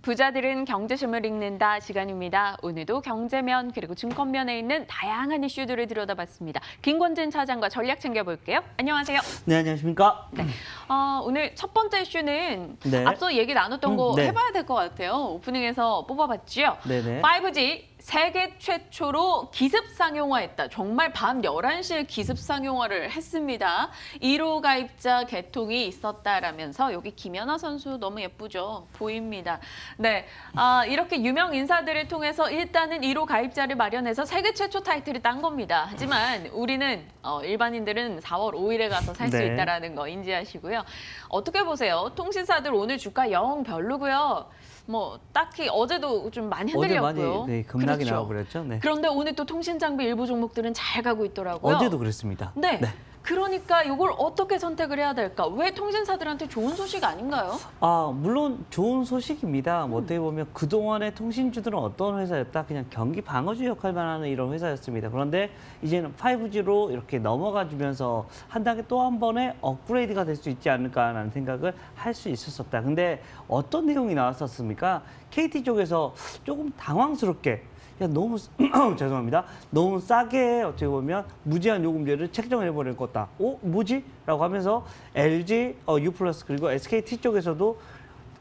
부자들은 경제신문을 읽는다 시간입니다. 오늘도 경제면 그리고 증권면에 있는 다양한 이슈들을 들여다봤습니다. 김권진 차장과 전략 챙겨볼게요. 안녕하세요. 네, 안녕하십니까. 네. 오늘 첫 번째 이슈는 네. 앞서 얘기 나눴던 거 네. 해봐야 될 것 같아요. 오프닝에서 뽑아봤지요. 네네. 5G. 세계 최초로 기습상용화했다. 정말 밤 11시에 기습상용화를 했습니다. 1호 가입자 개통이 있었다라면서 여기 김연아 선수 너무 예쁘죠? 보입니다. 네, 이렇게 유명 인사들을 통해서 일단은 1호 가입자를 마련해서 세계 최초 타이틀을 딴 겁니다. 하지만 우리는 일반인들은 4월 5일에 가서 살 수 네. 있다는 거 인지하시고요. 어떻게 보세요? 통신사들 오늘 주가 영 별로고요. 뭐 딱히 어제도 좀 많이 흔들렸고요. 어제 많이 네, 급락이 그렇죠. 나오고 그랬죠. 네. 그런데 오늘 또 통신장비 일부 종목들은 잘 가고 있더라고요. 어제도 그랬습니다. 네. 네. 그러니까 이걸 어떻게 선택을 해야 될까? 왜 통신사들한테 좋은 소식 아닌가요? 아, 물론 좋은 소식입니다. 어떻게 보면 그동안의 통신주들은 어떤 회사였다? 그냥 경기 방어주 역할만 하는 이런 회사였습니다. 그런데 이제는 5G로 이렇게 넘어가주면서 한 단계 또 한 번의 업그레이드가 될 수 있지 않을까라는 생각을 할 수 있었었다. 근데 어떤 내용이 나왔었습니까? KT 쪽에서 조금 당황스럽게 야, 너무 죄송합니다. 너무 싸게 어떻게 보면 무제한 요금제를 책정해버릴 거다. 어? 뭐지? 라고 하면서 LG U+ 그리고 SKT 쪽에서도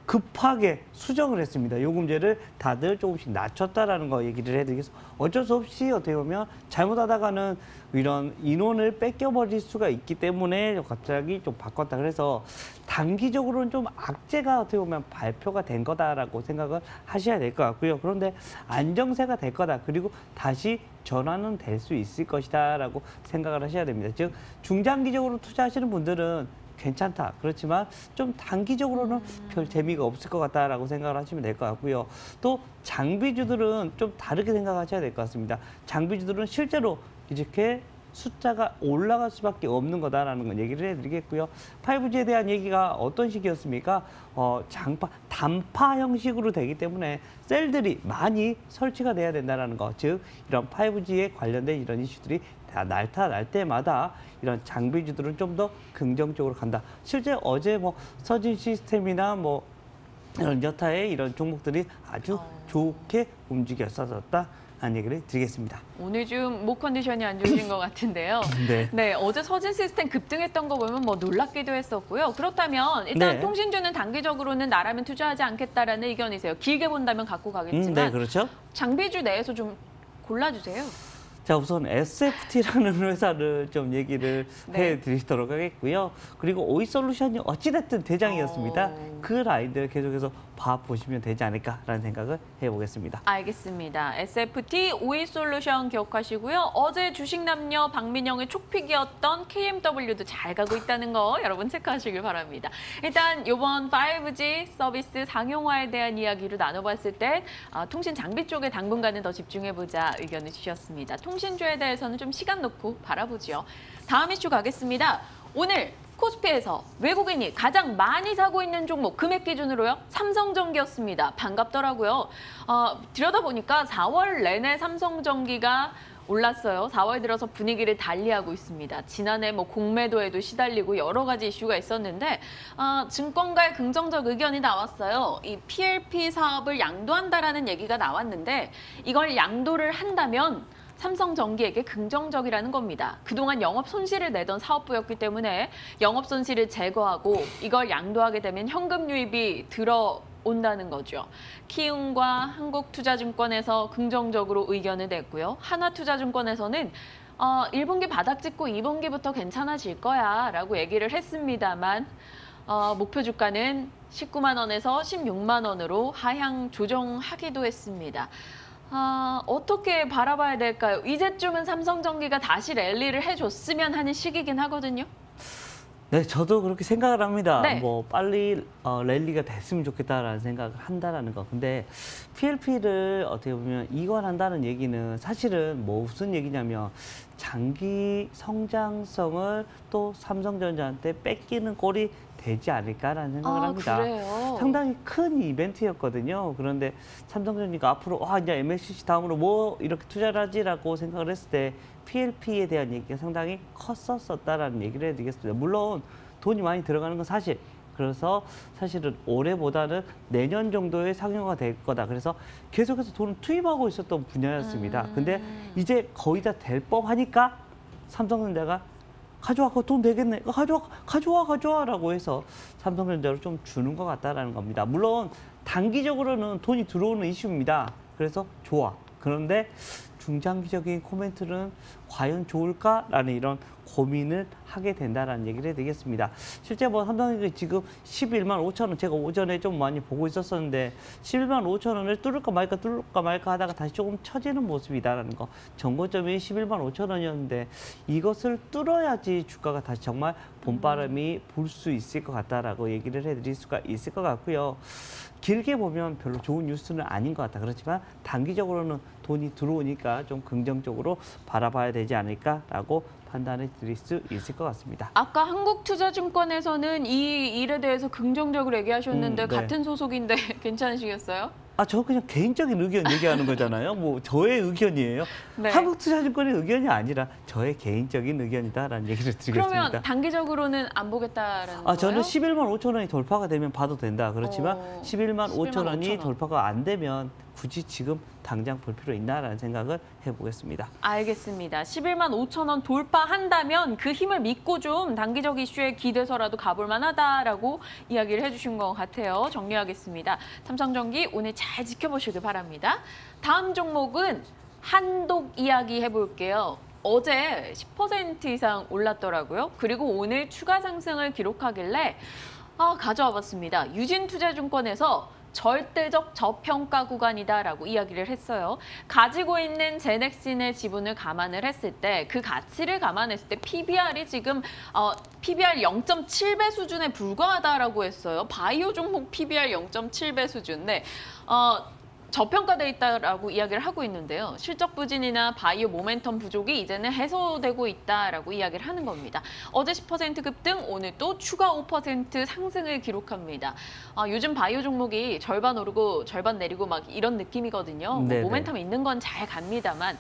급하게 수정을 했습니다. 요금제를 다들 조금씩 낮췄다라는 거 얘기를 해드리겠습니다. 어쩔 수 없이 어떻게 보면 잘못하다가는 이런 인원을 뺏겨버릴 수가 있기 때문에 갑자기 좀 바꿨다. 그래서 단기적으로는 좀 악재가 어떻게 보면 발표가 된 거다라고 생각을 하셔야 될 것 같고요. 그런데 안정세가 될 거다. 그리고 다시 전환은 될 수 있을 것이다라고 생각을 하셔야 됩니다. 즉 중장기적으로 투자하시는 분들은 괜찮다. 그렇지만 좀 단기적으로는 별 재미가 없을 것 같다라고 생각을 하시면 될 것 같고요. 또 장비주들은 좀 다르게 생각하셔야 될 것 같습니다. 장비주들은 실제로 이렇게 숫자가 올라갈 수밖에 없는 거다라는 건 얘기를 해드리겠고요. 5G에 대한 얘기가 어떤 식이었습니까? 단파 형식으로 되기 때문에 셀들이 많이 설치가 돼야 된다는 거. 즉, 이런 5G에 관련된 이런 이슈들이 다 날 때마다 이런 장비주들은 좀 더 긍정적으로 간다. 실제 어제 뭐 서진 시스템이나 뭐 이런 여타의 이런 종목들이 아주 좋게 움직였었다. 안 얘기를 드리겠습니다. 오늘 좀 목 컨디션이 안 좋으신 것 같은데요. 네. 네, 어제 서진 시스템 급등했던 거 보면 뭐 놀랍기도 했었고요. 그렇다면 일단 네. 통신주는 단기적으로는 나라면 투자하지 않겠다라는 의견이세요. 길게 본다면 갖고 가겠지만 네, 그렇죠. 장비주 내에서 좀 골라주세요. 자, 우선 SFT라는 회사를 좀 얘기를 네. 해드리도록 하겠고요. 그리고 오이솔루션이 어찌됐든 대장이었습니다. 그 라인들을 계속해서 봐보시면 되지 않을까라는 생각을 해보겠습니다. 알겠습니다. SFT, 오이솔루션 기억하시고요. 어제 주식남녀 박민영의 촉픽이었던 KMW도 잘 가고 있다는 거 여러분 체크하시길 바랍니다. 일단 이번 5G 서비스 상용화에 대한 이야기를 나눠봤을 때 통신 장비 쪽에 당분간은 더 집중해보자 의견을 주셨습니다. 통신주에 대해서는 좀 시간 놓고 바라보죠. 다음 이슈 가겠습니다. 오늘 코스피에서 외국인이 가장 많이 사고 있는 종목 금액 기준으로요. 삼성전기였습니다. 반갑더라고요. 들여다보니까 4월 내내 삼성전기가 올랐어요. 4월 들어서 분위기를 달리하고 있습니다. 지난해 뭐 공매도에도 시달리고 여러 가지 이슈가 있었는데 증권가의 긍정적 의견이 나왔어요. 이 PLP 사업을 양도한다라는 얘기가 나왔는데 이걸 양도를 한다면 삼성전기에게 긍정적이라는 겁니다. 그동안 영업 손실을 내던 사업부였기 때문에 영업 손실을 제거하고 이걸 양도하게 되면 현금 유입이 들어온다는 거죠. 키움과 한국투자증권에서 긍정적으로 의견을 냈고요. 하나투자증권에서는 1분기 바닥 찍고 2분기부터 괜찮아질 거야 라고 얘기를 했습니다만 목표 주가는 19만 원에서 16만 원으로 하향 조정하기도 했습니다. 어떻게 바라봐야 될까요? 이제쯤은 삼성전기가 다시 랠리를 해줬으면 하는 시기긴 하거든요. 네, 저도 그렇게 생각을 합니다. 네. 뭐 빨리 랠리가 됐으면 좋겠다라는 생각을 한다라는 거. 근데 PLP를 어떻게 보면 이관한다는 얘기는 사실은 뭐 무슨 얘기냐면 장기 성장성을 또 삼성전자한테 뺏기는 꼴이 되지 않을까라는 생각을 합니다. 그래요? 상당히 큰 이벤트였거든요. 그런데 삼성전기가 앞으로 이제 MSCI 다음으로 뭐 이렇게 투자를 하지라고 생각을 했을 때 PLP에 대한 얘기가 상당히 컸었다라는 얘기를 해드리겠습니다. 물론 돈이 많이 들어가는 건 사실. 그래서 사실은 올해보다는 내년 정도에 상용화 될 거다. 그래서 계속해서 돈을 투입하고 있었던 분야였습니다. 근데 이제 거의 다 될 법하니까 삼성전자가 가져와, 돈 되겠네. 가져와라고 해서 삼성전자로 좀 주는 것 같다라는 겁니다. 물론 단기적으로는 돈이 들어오는 이슈입니다. 그래서 좋아. 그런데 중장기적인 코멘트는 과연 좋을까라는 이런 고민을 하게 된다라는 얘기를 해드리겠습니다. 실제 뭐 삼성전기 지금 11만 5천 원, 제가 오전에 좀 많이 보고 있었었는데 11만 5천 원을 뚫을까 말까 하다가 다시 조금 처지는 모습이다라는 거. 전고점이 11만 5천 원이었는데 이것을 뚫어야지 주가가 다시 정말 봄바람이 불 수 있을 것 같다라고 얘기를 해드릴 수가 있을 것 같고요. 길게 보면 별로 좋은 뉴스는 아닌 것 같다. 그렇지만 단기적으로는 돈이 들어오니까 좀 긍정적으로 바라봐야 되지 않을까라고 판단해 드릴 수 있을 것 같습니다. 아까 한국투자증권에서는 이 일에 대해서 긍정적으로 얘기하셨는데 네. 같은 소속인데 괜찮으시겠어요? 아, 저 그냥 개인적인 의견 얘기하는 거잖아요. 뭐 저의 의견이에요. 네. 한국투자증권의 의견이 아니라 저의 개인적인 의견이다라는 얘기를 드리겠습니다. 그러면 단기적으로는 안 보겠다라는 거예요? 저는 11만 5천 원이 돌파가 되면 봐도 된다. 그렇지만 11만 5천 원이 돌파가 안 되면 굳이 지금 당장 볼 필요 있나라는 생각을 해보겠습니다. 알겠습니다. 11만 5천 원 돌파한다면 그 힘을 믿고 좀 단기적 이슈에 기대서라도 가볼 만하다라고 이야기를 해주신 것 같아요. 정리하겠습니다. 삼성전기 오늘 잘 지켜보시길 바랍니다. 다음 종목은 한독 이야기 해볼게요. 어제 10% 이상 올랐더라고요. 그리고 오늘 추가 상승을 기록하길래 가져와 봤습니다. 유진투자증권에서 절대적 저평가 구간이다라고 이야기를 했어요. 가지고 있는 제넥신의 지분을 감안을 했을 때 그 가치를 감안했을 때 PBR이 지금 PBR 0.7배 수준에 불과하다라고 했어요. 바이오 종목 PBR 0.7배 수준. 네. 저평가돼 있다라고 이야기를 하고 있는데요. 실적 부진이나 바이오 모멘텀 부족이 이제는 해소되고 있다라고 이야기를 하는 겁니다. 어제 10% 급등, 오늘 또 추가 5% 상승을 기록합니다. 요즘 바이오 종목이 절반 오르고 절반 내리고 막 이런 느낌이거든요. 뭐 모멘텀 있는 건 잘 갑니다만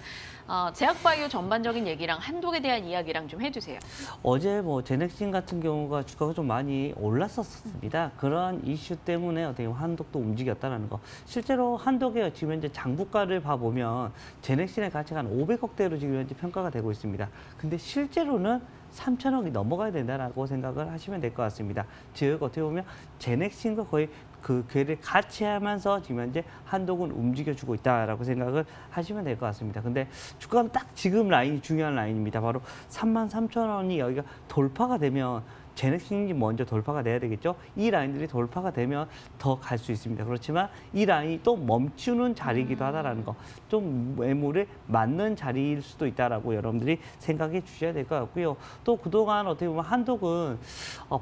제약바이오 전반적인 얘기랑 한독에 대한 이야기랑 좀 해주세요. 어제 뭐 제넥신 같은 경우가 주가가 좀 많이 올랐었습니다. 그러한 이슈 때문에 어떻게 보면 한독도 움직였다는 거. 실제로 한독의 지금 현재 장부가를 봐보면 제넥신의 가치가 한 500억대로 지금 현재 평가가 되고 있습니다. 근데 실제로는 3,000억이 넘어가야 된다라고 생각을 하시면 될 것 같습니다. 즉 어떻게 보면 제넥신과 거의 그 괴를 같이 하면서 지금 현재 한독은 움직여주고 있다라고 생각을 하시면 될 것 같습니다. 근데 주가는 딱 지금 라인이 중요한 라인입니다. 바로 33,000원이 여기가 돌파가 되면 제넥신이 먼저 돌파가 돼야 되겠죠. 이 라인들이 돌파가 되면 더 갈 수 있습니다. 그렇지만 이 라인이 또 멈추는 자리이기도 하다라는 거. 좀 매물에 맞는 자리일 수도 있다라고 여러분들이 생각해 주셔야 될 것 같고요. 또 그동안 어떻게 보면 한독은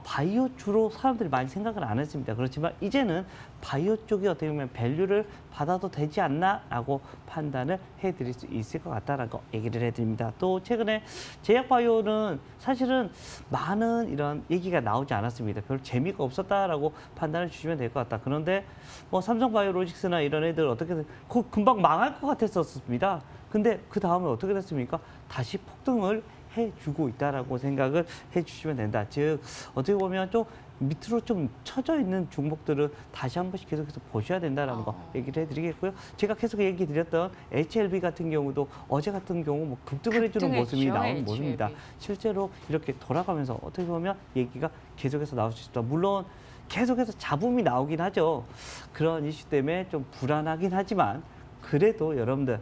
바이오 주로 사람들이 많이 생각을 안 했습니다. 그렇지만 이제는 바이오 쪽이 어떻게 보면 밸류를 받아도 되지 않나라고 판단을 해드릴 수 있을 것 같다라는 거 얘기를 해드립니다. 또 최근에 제약바이오는 사실은 많은 이런 얘기가 나오지 않았습니다. 별로 재미가 없었다라고 판단을 주시면 될 것 같다. 그런데 뭐 삼성바이오로직스나 이런 애들 어떻게든 금방 망할 것 같았었습니다. 근데 그 다음에 어떻게 됐습니까? 다시 폭등을 해주고 있다라고 생각을 해주시면 된다. 즉 어떻게 보면 좀 밑으로 좀 처져 있는 종목들은 다시 한 번씩 계속해서 보셔야 된다라는 거 얘기를 해드리겠고요. 제가 계속 얘기드렸던 HLB 같은 경우도 어제 같은 경우 뭐 급등을 해주는 모습이 나온 모습입니다. 실제로 이렇게 돌아가면서 어떻게 보면 얘기가 계속해서 나올 수 있다. 물론 계속해서 잡음이 나오긴 하죠. 그런 이슈 때문에 좀 불안하긴 하지만 그래도 여러분들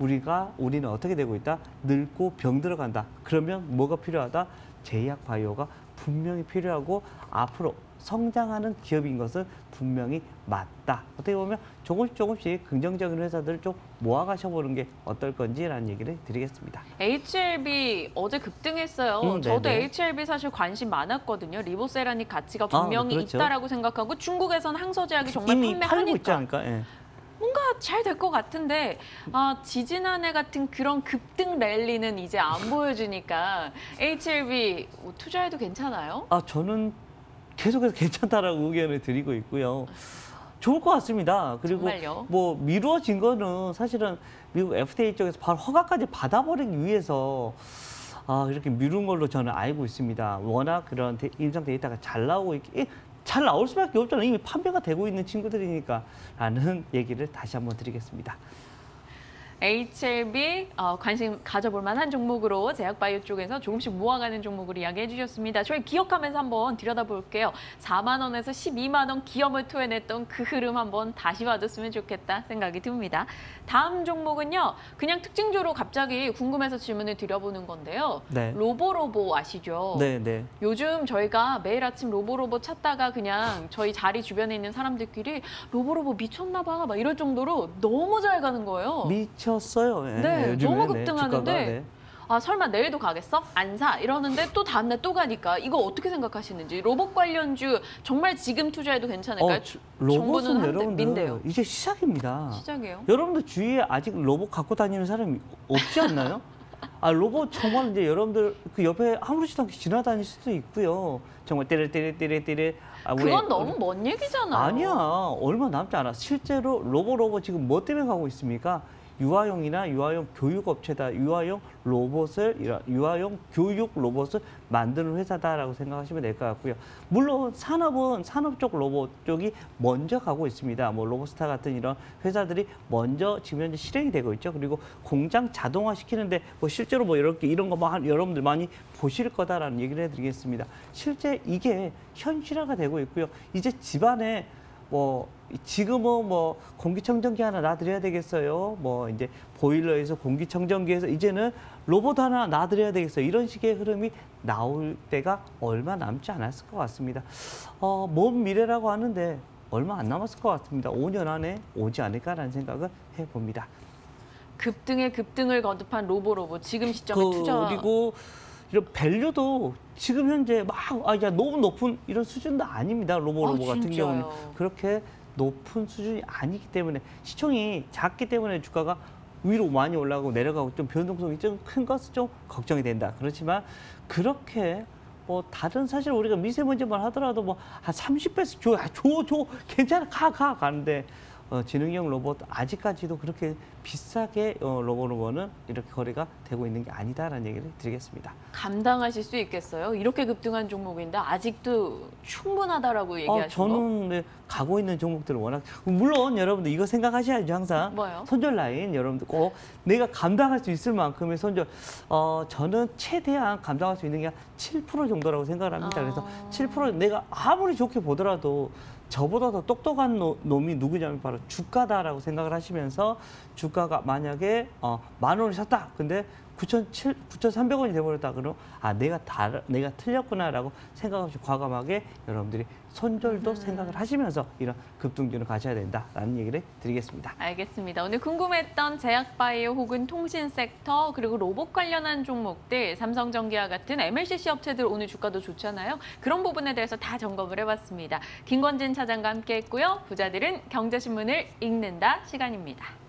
우리는 어떻게 되고 있다? 늙고 병들어간다. 그러면 뭐가 필요하다? 제약바이오가 분명히 필요하고 앞으로 성장하는 기업인 것은 분명히 맞다. 어떻게 보면 조금씩 긍정적인 회사들을 좀 모아가셔보는 게 어떨 건지라는 얘기를 드리겠습니다. HLB 어제 급등했어요. 저도 HLB 사실 관심 많았거든요. 리보세라닉 가치가 분명히 그렇죠. 있다라고 생각하고 중국에선 항소제약이 정말 판매하니까. 팔고 있지 않을까? 예. 뭔가 잘 될 것 같은데 지지난해 같은 그런 급등 랠리는 이제 안 보여주니까 HLB 투자해도 괜찮아요? 저는 계속해서 괜찮다라고 의견을 드리고 있고요. 좋을 것 같습니다. 그리고 정말요? 뭐 미루어진 거는 사실은 미국 FTA 쪽에서 바로 허가까지 받아버리기 위해서 이렇게 미룬 걸로 저는 알고 있습니다. 워낙 그런 임상 데이터가 잘 나오고 있기 잘 나올 수밖에 없잖아요. 이미 판매가 되고 있는 친구들이니까 라는 얘기를 다시 한번 드리겠습니다. HLB 관심 가져볼 만한 종목으로 제약바이오 쪽에서 조금씩 모아가는 종목을 이야기해 주셨습니다. 저희 기억하면서 한번 들여다볼게요. 4만 원에서 12만 원 기염을 토해냈던 그 흐름 한번 다시 와줬으면 좋겠다 생각이 듭니다. 다음 종목은요. 그냥 특징적으로 갑자기 궁금해서 질문을 드려보는 건데요. 네. 로보로보 아시죠? 네, 네. 요즘 저희가 매일 아침 로보로보 찾다가 그냥 저희 자리 주변에 있는 사람들끼리 로보로보 미쳤나 봐 막 이럴 정도로 너무 잘 가는 거예요. 미쳤어요. 네, 네, 요즘에, 너무 급등하는데 네, 네. 아 설마 내일도 가겠어? 안 사 이러는데 또 다음날 또 가니까 이거 어떻게 생각하시는지. 로봇 관련주 정말 지금 투자해도 괜찮을까요? 로봇은 여러분들 이제 시작입니다. 시작이에요? 여러분들 주위에 아직 로봇 갖고 다니는 사람이 없지 않나요? 아 로봇 정말 이제 여러분들 그 옆에 아무렇지도 않게 지나다닐 수도 있고요. 정말 떼레떼레떼레떼레. 아, 그건 너무 먼 얘기잖아요. 아니야 얼마 남지 않아. 실제로 로보로보 지금 뭐 때문에 가고 있습니까? 유아용이나 유아용 교육업체다, 유아용 로봇을, 유아용 교육 로봇을 만드는 회사다라고 생각하시면 될 것 같고요. 물론 산업은 산업 쪽 로봇 쪽이 먼저 가고 있습니다. 뭐 로보스타 같은 이런 회사들이 먼저 지금 현재 실행이 되고 있죠. 그리고 공장 자동화 시키는데 뭐 실제로 뭐 이렇게 이런 거 막 여러분들 많이 보실 거다라는 얘기를 해드리겠습니다. 실제 이게 현실화가 되고 있고요. 이제 집안에 뭐 지금은 뭐 공기청정기 하나 놔드려야 되겠어요. 뭐 이제 보일러에서 공기청정기에서 이제는 로봇 하나 놔드려야 되겠어요. 이런 식의 흐름이 나올 때가 얼마 남지 않았을 것 같습니다. 먼 미래라고 하는데 얼마 안 남았을 것 같습니다. 5년 안에 오지 않을까라는 생각을 해봅니다. 급등에 급등을 거듭한 로보로보 지금 시점에 투자. 그리고 이런 밸류도 지금 현재 막 아, 야, 너무 높은 이런 수준도 아닙니다. 로보로보 같은 경우는. 그렇게 높은 수준이 아니기 때문에 시총이 작기 때문에 주가가 위로 많이 올라가고 내려가고 좀 변동성이 좀 큰 것은 좀 걱정이 된다. 그렇지만 그렇게 뭐 다른 사실 우리가 미세먼지만 하더라도 뭐 한 30배씩 줘 괜찮아 가 가는데 지능형 로봇 아직까지도 그렇게 비싸게 로보로보는 이렇게 거래가 되고 있는 게 아니다라는 얘기를 드리겠습니다. 감당하실 수 있겠어요? 이렇게 급등한 종목인데 아직도 충분하다라고 얘기하시고 저는 네, 가고 있는 종목들은 워낙 물론 여러분들 이거 생각하셔야죠 항상. 뭐요? 손절 라인 여러분들 꼭 내가 감당할 수 있을 만큼의 손절. 저는 최대한 감당할 수 있는 게 한 7% 정도라고 생각을 합니다. 그래서 7% 내가 아무리 좋게 보더라도 저보다 더 똑똑한 놈이 누구냐면 바로 주가다라고 생각을 하시면서 주가가 만약에 10,000원을 샀다. 근데 9,300원이 돼버렸다. 그러면 아 내가 틀렸구나라고 생각없이 과감하게 여러분들이 손절도 생각을 하시면서 이런 급등주는 가셔야 된다라는 얘기를 드리겠습니다. 알겠습니다. 오늘 궁금했던 제약바이오 혹은 통신 섹터 그리고 로봇 관련한 종목들 삼성전기와 같은 MLCC 업체들 오늘 주가도 좋잖아요. 그런 부분에 대해서 다 점검을 해봤습니다. 김권진 차장과 함께했고요. 부자들은 경제신문을 읽는다 시간입니다.